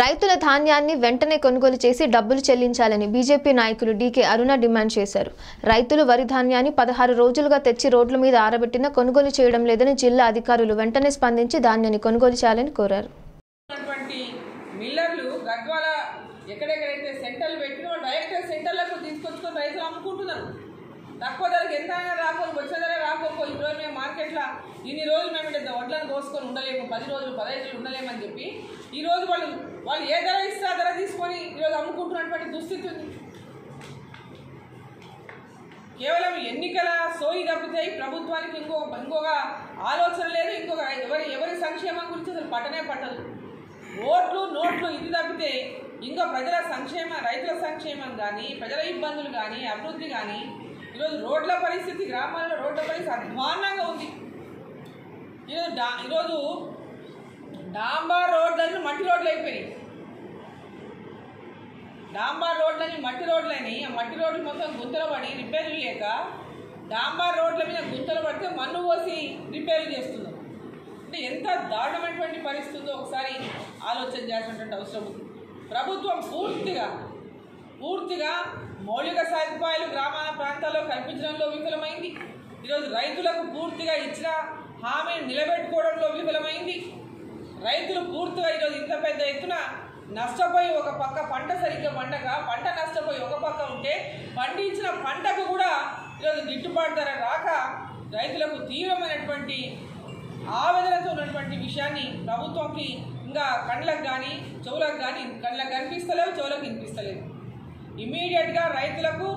రైతుల ధాన్యాన్ని వెంటనే కొనుగోలు చేసి డబ్బులు చెల్లించాలని బీజేపీ నాయకులు డీకే అరుణ డిమాండ్ చేశారు. రైతులు వరి ధాన్యాన్ని 16 రోజులుగా తెచ్చి రోడ్ల మీద ఆరబెట్టినా కొనుగోలు చేయడం లేదని జిల్లా అధికారులు వెంటనే స్పందించి ధాన్యాన్ని కొనుగోలు చేయాలని కోరారు. తక్కువ ధరకు ఎంత అయినా రాకపోయి వచ్చే ధర రాకపో ఈరోజు మేము మార్కెట్లో ఇన్ని రోజులు మేము ఏంటంటే వడ్లను కోసుకొని ఉండలేము, 10 రోజులు 15 రోజులు ఉండలేమని చెప్పి ఈరోజు వాళ్ళు ఏ ధర ఇస్తే ఆ ధర తీసుకొని ఈరోజు అమ్ముకుంటున్నటువంటి దుస్థితి ఉంది. కేవలం ఎన్నికల సోయి తప్పితే ప్రభుత్వానికి ఇంకొక ఆలోచన లేదు, ఇంకొక ఎవరి సంక్షేమం గురించి అసలు పట్టనే పట్టదు. ఓట్లు నోట్లు ఇది తప్పితే ఇంకా ప్రజల సంక్షేమ, రైతుల సంక్షేమం కానీ, ప్రజల ఇబ్బందులు కానీ, అభివృద్ధి కానీ, ఈరోజు రోడ్ల పరిస్థితి, గ్రామాల్లో రోడ్ల పరిస్థితి అధ్వానంగా ఉంది. ఈరోజు డాంబార్ రోడ్లన్నీ మట్టి రోడ్లు అయిపోయినాయి. డాంబార్ రోడ్లన్నీ మట్టి రోడ్లని, ఆ మట్టి రోడ్లు మొత్తం గుంతలు పడి రిపేర్లు లేక డాంబార్ రోడ్ల మీద గుంతలు పడితే మన్ను పోసి రిపేర్లు చేస్తున్నాం. అంటే ఎంత దారుణమైనటువంటి పరిస్థితుందో ఒకసారి ఆలోచన చేయాల్సినటువంటి అవసరం ఉంది. ప్రభుత్వం పూర్తిగా మౌలిక సదుపాయాలు గ్రామీణ ప్రాంతాల్లో కల్పించడంలో విఫలమైంది. ఈరోజు రైతులకు పూర్తిగా ఇచ్చిన హామీని నిలబెట్టుకోవడంలో విఫలమైంది. రైతులు పూర్తిగా ఈరోజు ఇంత పెద్ద ఎత్తున నష్టపోయి, ఒక పక్క పంట సరిగ్గా పండక పంట నష్టపోయి ఒక పక్క ఉంటే పండించిన పంటకు కూడా ఈరోజు గిట్టుబాటు ధర రాక రైతులకు తీవ్రమైనటువంటి ఆవేదనతో ఉన్నటువంటి విషయాన్ని ప్రభుత్వంకి ఇంకా కళ్ళకు కానీ చెవులకు కానీ, కళ్ళకు కనిపిస్తలేవు, చెవులకు వినిపిస్తలేదు. ఇమీడియట్గా రైతులకు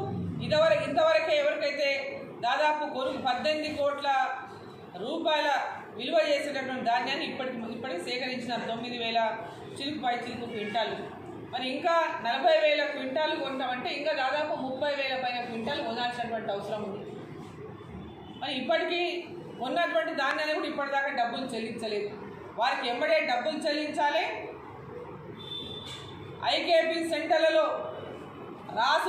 ఇంతవరకే ఎవరికైతే దాదాపు 18 కోట్ల రూపాయల విలువ చేసేటటువంటి ధాన్యాన్ని ఇప్పటికి సేకరించినారు, 9,000 చిలుకుపై చిలుకు క్వింటాలు. మరి ఇంకా 40,000 క్వింటాలు కొంటామంటే ఇంకా దాదాపు 30,000 పైన క్వింటాలు కొనాల్సినటువంటి అవసరం ఉంది. మరి ఇప్పటికీ ఉన్నటువంటి ధాన్యాన్ని కూడా ఇప్పటిదాకా డబ్బులు చెల్లించలేదు. వారికి ఎంబడే డబ్బులు చెల్లించాలి. ఐకేపీ సెంటర్లలో రాసు